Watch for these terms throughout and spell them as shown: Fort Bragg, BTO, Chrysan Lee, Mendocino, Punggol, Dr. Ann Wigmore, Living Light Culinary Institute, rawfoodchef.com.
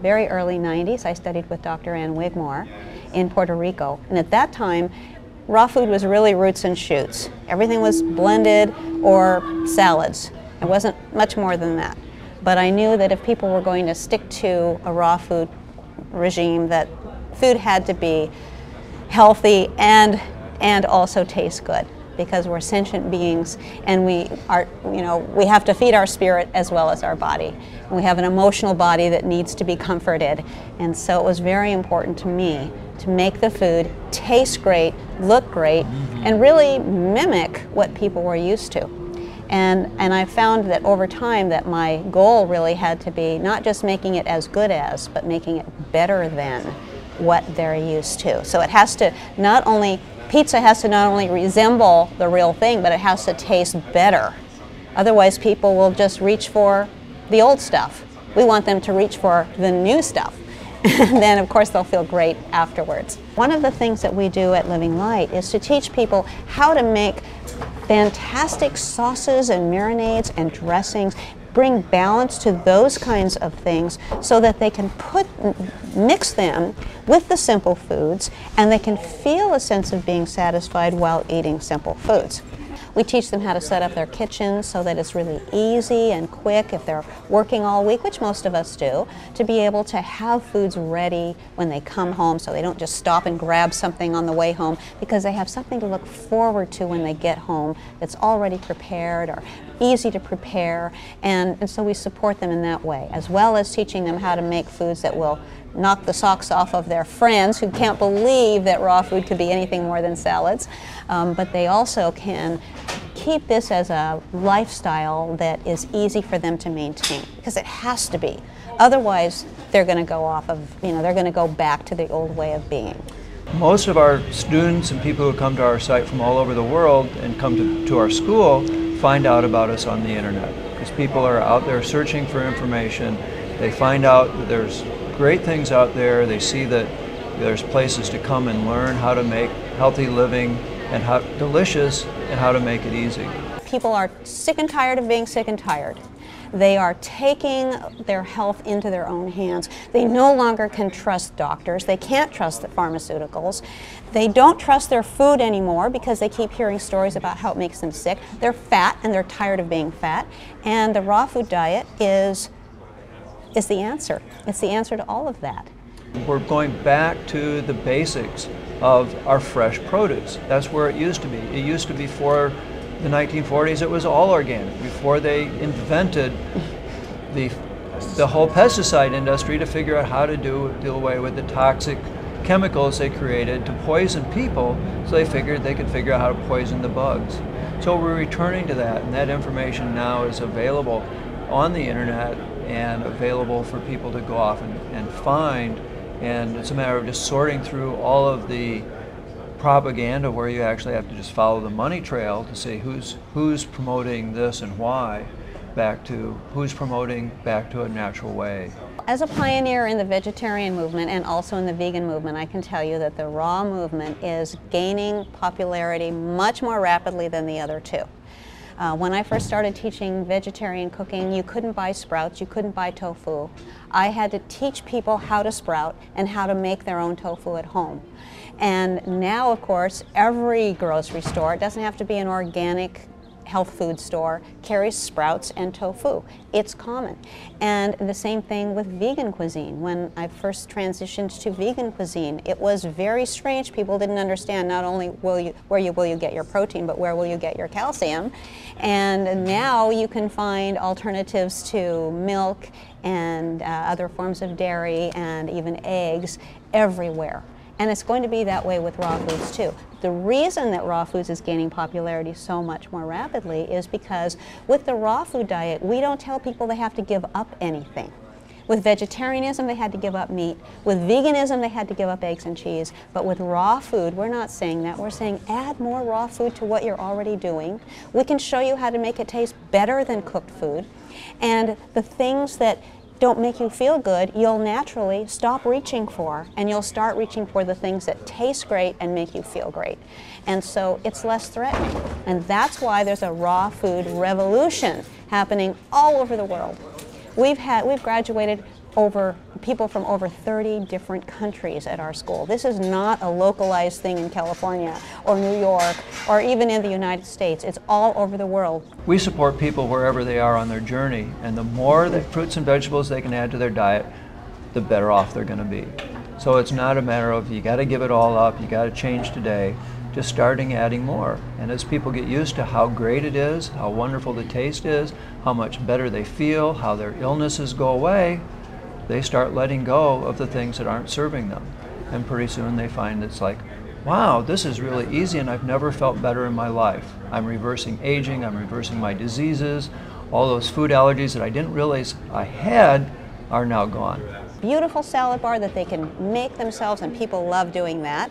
Very early 90s, I studied with Dr. Ann Wigmore in Puerto Rico, and at that time raw food was really roots and shoots. Everything was blended or salads. It wasn't much more than that, but I knew that if people were going to stick to a raw food regime, that food had to be healthy and also taste good, because we're sentient beings and we have to feed our spirit as well as our body. And we have an emotional body that needs to be comforted. And so it was very important to me to make the food taste great, look great, and really mimic what people were used to. And I found that over time that my goal really had to be not just making it as good as, but making it better than what they're used to. So it has to not only pizza has to not only resemble the real thing, but it has to taste better. Otherwise, people will just reach for the old stuff. We want them to reach for the new stuff. And then, of course, they'll feel great afterwards. One of the things that we do at Living Light is to teach people how to make fantastic sauces and marinades and dressings, bring balance to those kinds of things so that they can mix them with the simple foods, and they can feel a sense of being satisfied while eating simple foods. We teach them how to set up their kitchen so that it's really easy and quick if they're working all week, which most of us do, to be able to have foods ready when they come home so they don't just stop and grab something on the way home, because they have something to look forward to when they get home that's already prepared or easy to prepare. And so we support them in that way, as well as teaching them how to make foods that will knock the socks off of their friends who can't believe that raw food could be anything more than salads. But they also can keep this as a lifestyle that is easy for them to maintain, because it has to be. Otherwise, they're going to go off of, they're going to go back to the old way of being. Most of our students and people who come to our site from all over the world and come to our school find out about us on the internet, because people are out there searching for information. They find out that there's great things out there. They see that there's places to come and learn how to make healthy living and how delicious and how to make it easy. People are sick and tired of being sick and tired. They are taking their health into their own hands. They no longer can trust doctors. They can't trust the pharmaceuticals. They don't trust their food anymore because they keep hearing stories about how it makes them sick. They're fat and they're tired of being fat. And the raw food diet is the answer. It's the answer to all of that. We're going back to the basics of our fresh produce. That's where it used to be. It used to be, before the 1940s, it was all organic, before they invented the whole pesticide industry to figure out how to deal away with the toxic chemicals they created to poison people, so they figured they could figure out how to poison the bugs. So we're returning to that, and that information now is available on the internet and available for people to go off and find. And it's a matter of just sorting through all of the propaganda, where you actually have to just follow the money trail to see who's promoting this and why, back to who's promoting back to a natural way. As a pioneer in the vegetarian movement and also in the vegan movement, I can tell you that the raw movement is gaining popularity much more rapidly than the other two. When I first started teaching vegetarian cooking, you couldn't buy sprouts, you couldn't buy tofu. I had to teach people how to sprout and how to make their own tofu at home. And now, of course, every grocery store, it doesn't have to be an organic health food store, carries sprouts and tofu. It's common. And the same thing with vegan cuisine. When I first transitioned to vegan cuisine, it was very strange. People didn't understand not only where will you get your protein, but where will you get your calcium. And now you can find alternatives to milk and other forms of dairy and even eggs everywhere. And it's going to be that way with raw foods too. The reason that raw foods is gaining popularity so much more rapidly is because with the raw food diet, we don't tell people they have to give up anything. With vegetarianism, they had to give up meat. With veganism, they had to give up eggs and cheese. But with raw food, we're not saying that. We're saying add more raw food to what you're already doing. We can show you how to make it taste better than cooked food. And the things that don't make you feel good, you'll naturally stop reaching for, and you'll start reaching for the things that taste great and make you feel great. And so it's less threatening. And that's why there's a raw food revolution happening all over the world. We've graduated people from over 30 different countries at our school. This is not a localized thing in California or New York or even in the United States. It's all over the world. We support people wherever they are on their journey, and the more that fruits and vegetables they can add to their diet, the better off they're going to be. So it's not a matter of you got to give it all up, you got to change today, just starting adding more. And as people get used to how great it is, how wonderful the taste is, how much better they feel, how their illnesses go away, they start letting go of the things that aren't serving them. And pretty soon they find it's like, wow, this is really easy and I've never felt better in my life. I'm reversing aging, I'm reversing my diseases. All those food allergies that I didn't realize I had are now gone. Beautiful salad bar that they can make themselves, and people love doing that.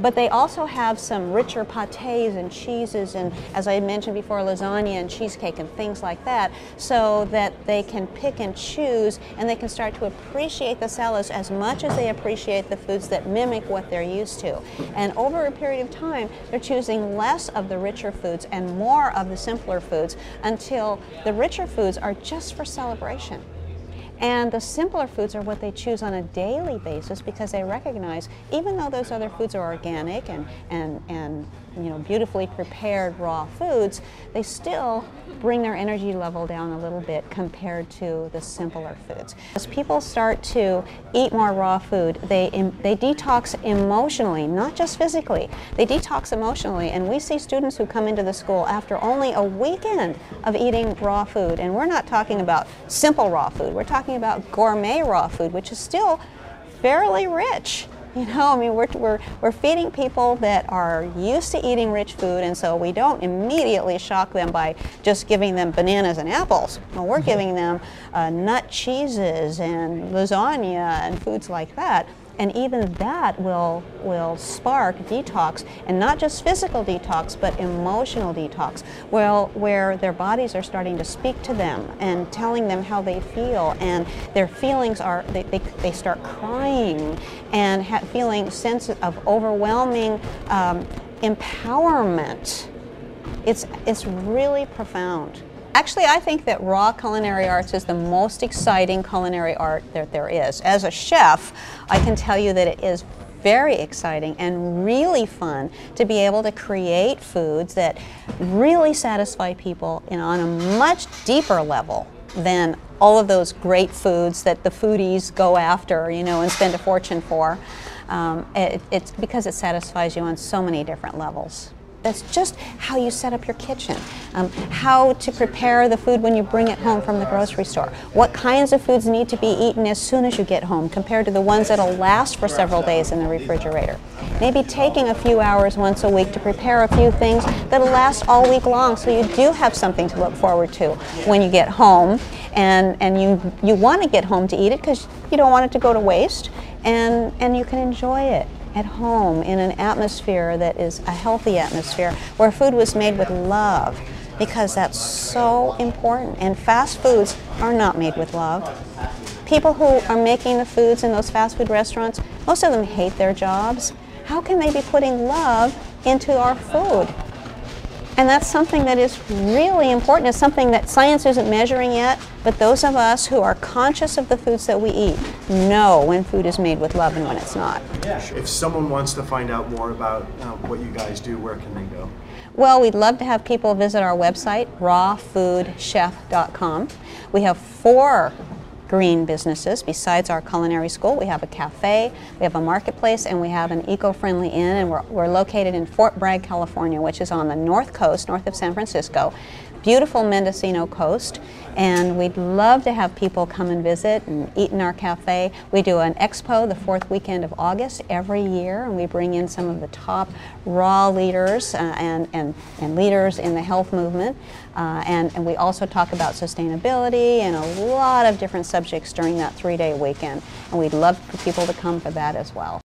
But they also have some richer pâtés and cheeses and, as I mentioned before, lasagna and cheesecake and things like that, so that they can pick and choose, and they can start to appreciate the salads as much as they appreciate the foods that mimic what they're used to. And over a period of time, they're choosing less of the richer foods and more of the simpler foods, until the richer foods are just for celebration. And the simpler foods are what they choose on a daily basis, because they recognize, even though those other foods are organic and you know, beautifully prepared raw foods, they still bring their energy level down a little bit compared to the simpler foods. As people start to eat more raw food, they detox emotionally, not just physically. They detox emotionally, and we see students who come into the school after only a weekend of eating raw food, and we're not talking about simple raw food, we're talking about gourmet raw food, which is still fairly rich. You know, I mean, we're feeding people that are used to eating rich food, and so we don't immediately shock them by just giving them bananas and apples. No, we're giving them nut cheeses and lasagna and foods like that. And even that will spark detox, and not just physical detox, but emotional detox, where their bodies are starting to speak to them and telling them how they feel, and their feelings are, they start crying and feeling sense of overwhelming empowerment. It's really profound. Actually, I think that raw culinary arts is the most exciting culinary art that there is. As a chef, I can tell you that it is very exciting and really fun to be able to create foods that really satisfy people on a much deeper level than all of those great foods that the foodies go after, you know, and spend a fortune for. It's because it satisfies you on so many different levels. That's just how you set up your kitchen, how to prepare the food when you bring it home from the grocery store, what kinds of foods need to be eaten as soon as you get home compared to the ones that'll last for several days in the refrigerator. Maybe taking a few hours once a week to prepare a few things that'll last all week long, so you do have something to look forward to when you get home, and you want to get home to eat it because you don't want it to go to waste, and you can enjoy it at home in an atmosphere that is a healthy atmosphere, where food was made with love, because that's so important. And fast foods are not made with love. People who are making the foods in those fast food restaurants, most of them hate their jobs. How can they be putting love into our food? And that's something that is really important. It's something that science isn't measuring yet, but those of us who are conscious of the foods that we eat know when food is made with love and when it's not. Yeah. If someone wants to find out more about what you guys do, where can they go? Well, we'd love to have people visit our website, rawfoodchef.com. We have 4 green businesses besides our culinary school. We have a cafe, we have a marketplace, and we have an eco-friendly inn, and we're located in Fort Bragg, California, which is on the north coast, north of San Francisco. Beautiful Mendocino coast, and we'd love to have people come and visit and eat in our cafe. We do an expo the 4th weekend of August every year, and we bring in some of the top raw leaders and leaders in the health movement. And we also talk about sustainability and a lot of different subjects during that 3-day weekend, and we'd love for people to come for that as well.